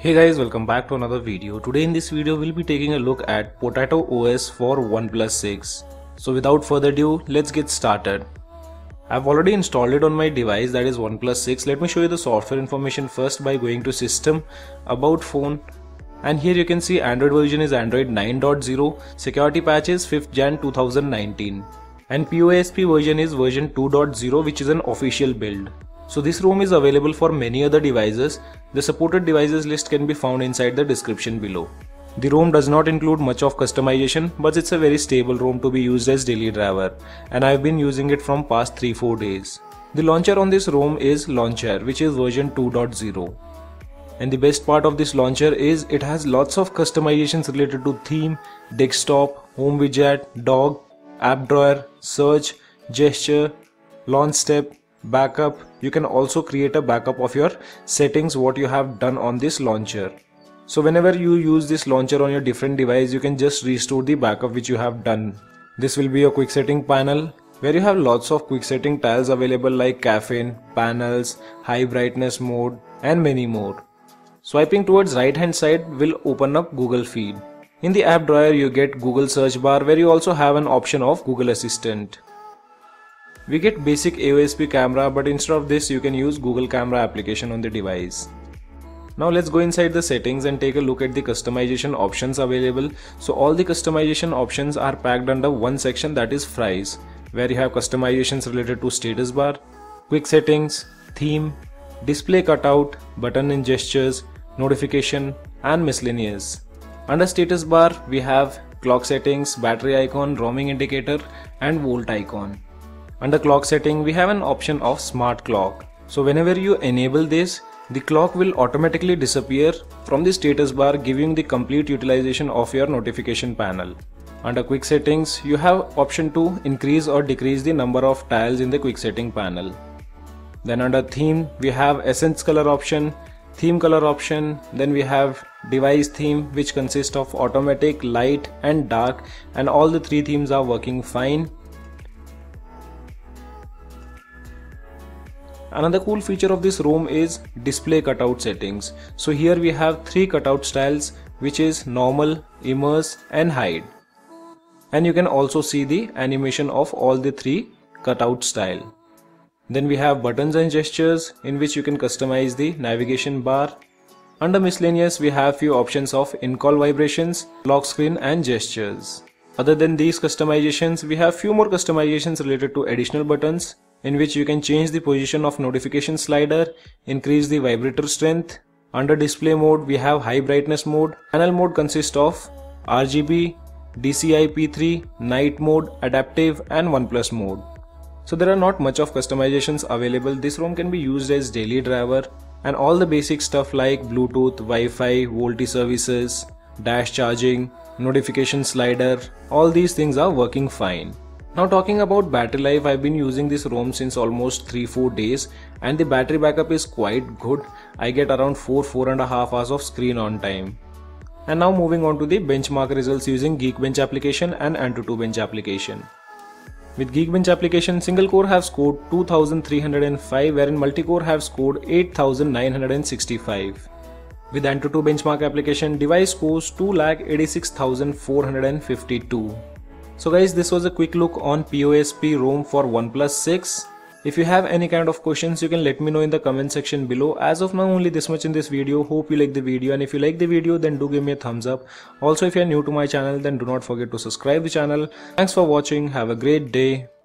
Hey guys, welcome back to another video. Today in this video we'll be taking a look at Potato OS for OnePlus 6. So without further ado, let's get started. I've already installed it on my device, that is OnePlus 6. Let me show you the software information first by going to System, About Phone, and here you can see Android version is Android 9.0, security patch is 5th Jan 2019 and POSP version is version 2.0, which is an official build. So this ROM is available for many other devices. The supported devices list can be found inside the description below. The ROM does not include much of customization, but it's a very stable ROM to be used as daily driver, and I've been using it from past 3-4 days. The launcher on this ROM is Launcher, which is version 2.0. And the best part of this launcher is it has lots of customizations related to theme, desktop, home widget, dog, app drawer, search, gesture, launch step, backup. You can also create a backup of your settings, what you have done on this launcher. So whenever you use this launcher on your different device, you can just restore the backup which you have done. This will be your quick setting panel, where you have lots of quick setting tiles available like caffeine, panels, high brightness mode, and many more. Swiping towards right hand side will open up Google feed. In the app drawer you get Google search bar, where you also have an option of Google Assistant. We get basic AOSP camera, but instead of this you can use Google camera application on the device. Now let's go inside the settings and take a look at the customization options available. So all the customization options are packed under one section, that is Fries, where you have customizations related to status bar, quick settings, theme, display cutout, button and gestures, notification and miscellaneous. Under status bar we have clock settings, battery icon, roaming indicator and volt icon. Under clock setting we have an option of smart clock. So whenever you enable this, the clock will automatically disappear from the status bar, giving the complete utilization of your notification panel. Under quick settings you have option to increase or decrease the number of tiles in the quick setting panel. Then under theme we have essence color option, theme color option, then we have device theme, which consists of automatic, light and dark, and all the three themes are working fine. Another cool feature of this ROM is display cutout settings. So here we have three cutout styles, which is normal, immerse and hide. And you can also see the animation of all the three cutout style. Then we have buttons and gestures, in which you can customize the navigation bar. Under miscellaneous we have few options of in-call vibrations, lock screen and gestures. Other than these customizations, we have few more customizations related to additional buttons, in which you can change the position of notification slider, increase the vibrator strength. Under display mode we have high brightness mode. Panel mode consists of RGB, DCI-P3, night mode, adaptive and OnePlus mode. So there are not much of customizations available. This ROM can be used as daily driver, and all the basic stuff like Bluetooth, Wi-Fi, VoLTE services, dash charging, notification slider, all these things are working fine. Now talking about battery life, I've been using this ROM since almost 3-4 days and the battery backup is quite good. I get around 4-4.5 hours of screen on time. And now moving on to the benchmark results using Geekbench application and Antutu Bench application. With Geekbench application, single core have scored 2305, wherein multi-core have scored 8965. With Antutu benchmark application, device scores 2,86,452. So guys, this was a quick look on POSP ROM for OnePlus 6. If you have any kind of questions, you can let me know in the comment section below. As of now, only this much in this video. Hope you like the video, and if you like the video then do give me a thumbs up. Also, if you are new to my channel then do not forget to subscribe the channel. Thanks for watching. Have a great day.